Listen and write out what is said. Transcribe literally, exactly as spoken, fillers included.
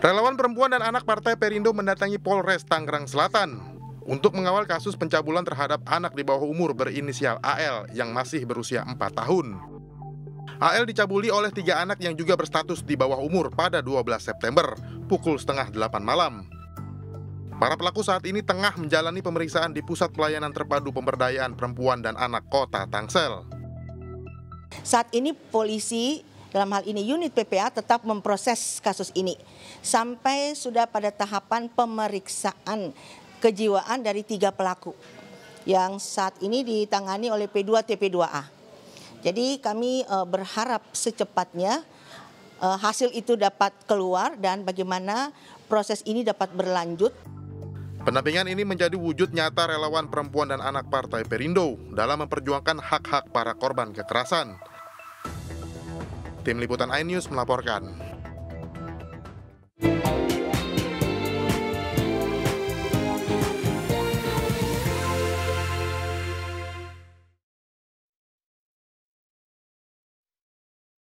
Relawan perempuan dan anak Partai Perindo mendatangi Polres Tangerang Selatan untuk mengawal kasus pencabulan terhadap anak di bawah umur berinisial A L yang masih berusia empat tahun. A L dicabuli oleh tiga anak yang juga berstatus di bawah umur pada dua belas September pukul setengah delapan malam. Para pelaku saat ini tengah menjalani pemeriksaan di Pusat Pelayanan Terpadu Pemberdayaan Perempuan dan Anak Kota Tangsel. Saat ini polisi dalam hal ini unit P P A tetap memproses kasus ini sampai sudah pada tahapan pemeriksaan kejiwaan dari tiga pelaku yang saat ini ditangani oleh P dua T P dua A. Jadi kami e, berharap secepatnya e, hasil itu dapat keluar dan bagaimana proses ini dapat berlanjut. Pendampingan ini menjadi wujud nyata relawan perempuan dan anak Partai Perindo dalam memperjuangkan hak-hak para korban kekerasan. Tim Liputan iNews melaporkan.